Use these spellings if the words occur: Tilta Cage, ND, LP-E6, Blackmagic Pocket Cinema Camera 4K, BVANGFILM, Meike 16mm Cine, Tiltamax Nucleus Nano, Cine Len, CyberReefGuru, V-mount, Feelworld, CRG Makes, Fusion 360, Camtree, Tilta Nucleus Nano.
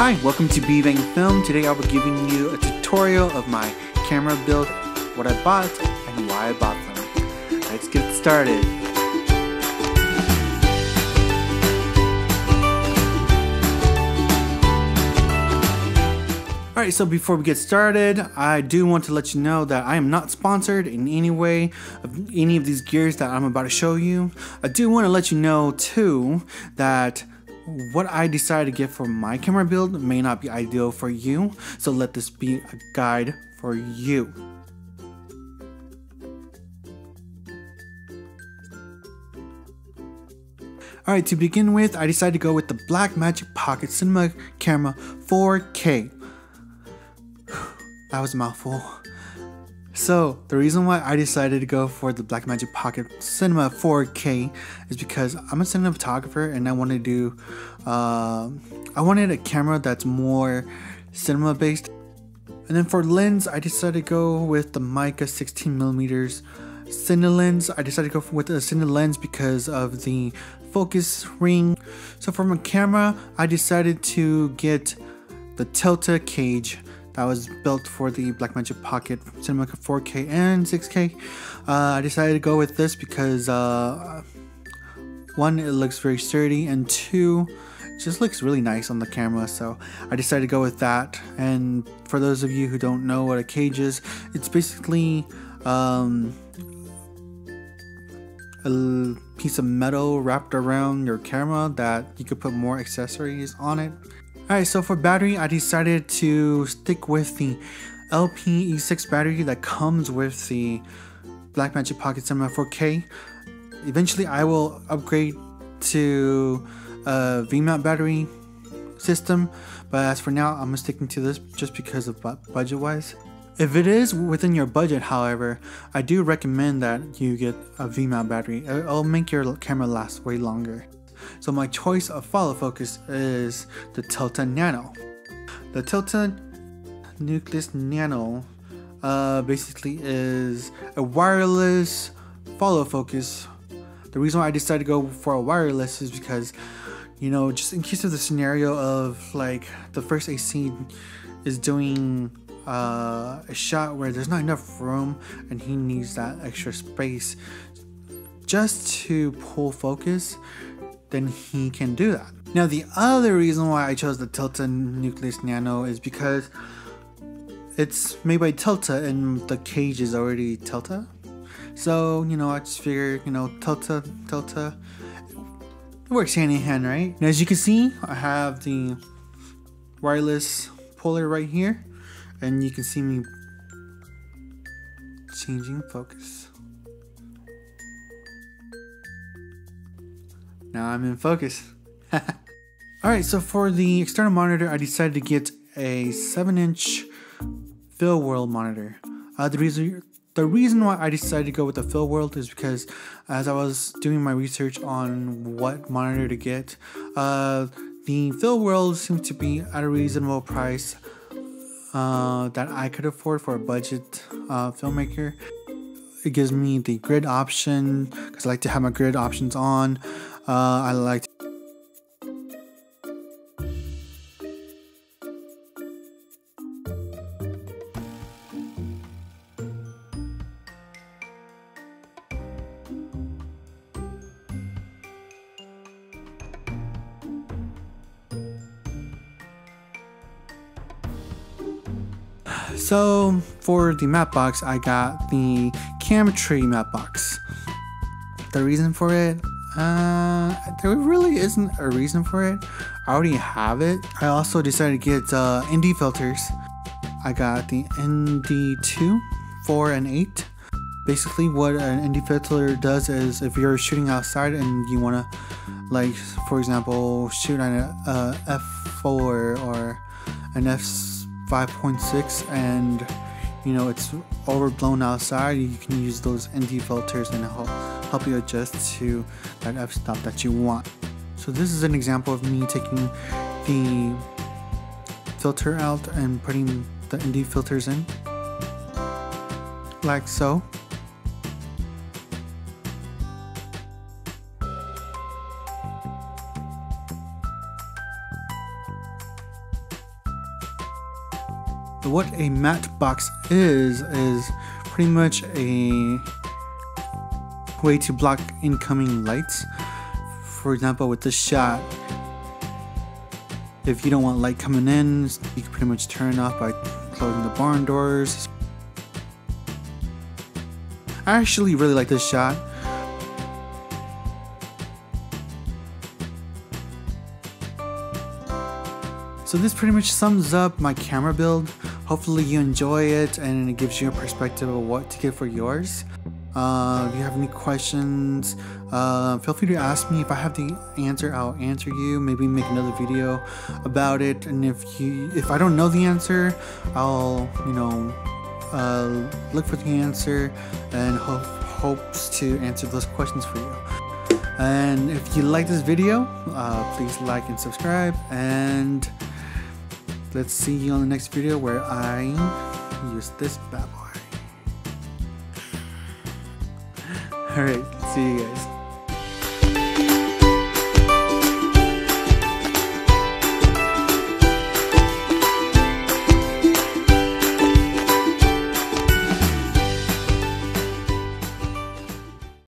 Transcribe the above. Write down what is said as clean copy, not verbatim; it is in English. Hi, welcome to BVANGFILM. Today I'll be giving you a tutorial of my camera build, what I bought, and why I bought them. Let's get started. Alright, so before we get started, I do want to let you know that I am not sponsored in any way of any of these gears that I'm about to show you. I do want to let you know too that what I decided to get for my camera build may not be ideal for you, so let this be a guide for you. Alright, to begin with, I decided to go with the Blackmagic Pocket Cinema Camera 4K. That was a mouthful. So the reason why I decided to go for the Blackmagic Pocket Cinema 4K is because I'm a cinematographer and I want to do, I wanted a camera that's more cinema based. And then for lens, I decided to go with the Meike 16mm Cine lens. I decided to go with a Cine lens because of the focus ring. So for my camera, I decided to get the Tilta Cage. That was built for the Blackmagic Pocket Cinema 4K and 6K. I decided to go with this because one, it looks very sturdy, and two, it just looks really nice on the camera, so I decided to go with that. And for those of you who don't know what a cage is, it's basically a piece of metal wrapped around your camera that you could put more accessories on it. Alright, so for battery, I decided to stick with the LP-E6 battery that comes with the Blackmagic Pocket Cinema 4K. Eventually, I will upgrade to a V-mount battery system, but as for now, I'm sticking to this just because of budget-wise. If it is within your budget, however, I do recommend that you get a V-mount battery. It'll make your camera last way longer. So my choice of follow focus is the Tilta Nano. The Tilta Nucleus Nano basically is a wireless follow focus. The reason why I decided to go for a wireless is because, you know, just in case of the scenario of like the first AC is doing a shot where there's not enough room and he needs that extra space just to pull focus, then he can do that. Now the other reason why I chose the Tilta Nucleus Nano is because it's made by Tilta and the cage is already Tilta. So, you know, I just figured, you know, Tilta, it works hand in hand, right? And as you can see, I have the wireless puller right here, and you can see me changing focus. Now I'm in focus. Alright, so for the external monitor, I decided to get a 7-inch Feelworld monitor. The reason why I decided to go with the Feelworld is because as I was doing my research on what monitor to get, the Feelworld seemed to be at a reasonable price that I could afford for a budget filmmaker. It gives me the grid option because I like to have my grid options on. I like So for the map box, I got the Camtree map box. The reason for it, there really isn't a reason for it. I already have it. I also decided to get ND filters. I got the ND 2, 4, and 8. Basically what an ND filter does is if you're shooting outside and you want to, like, for example, shoot on a f4 or an f5.6 and, you know, it's overblown outside, you can use those ND filters and it'll help you adjust to that f-stop that you want. So this is an example of me taking the filter out and putting the ND filters in, like so. what a matte box is pretty much a way to block incoming lights. For example, with this shot, if you don't want light coming in, you can pretty much turn it off by closing the barn doors. I actually really like this shot. So this pretty much sums up my camera build. Hopefully you enjoy it and it gives you a perspective of what to get for yours. If you have any questions, feel free to ask me. If I have the answer, I'll answer you. Maybe make another video about it. And if I don't know the answer, I'll look for the answer and hopes to answer those questions for you. And if you like this video, please like and subscribe, and let's see you on the next video where I use this bad boy. Alright, see you guys.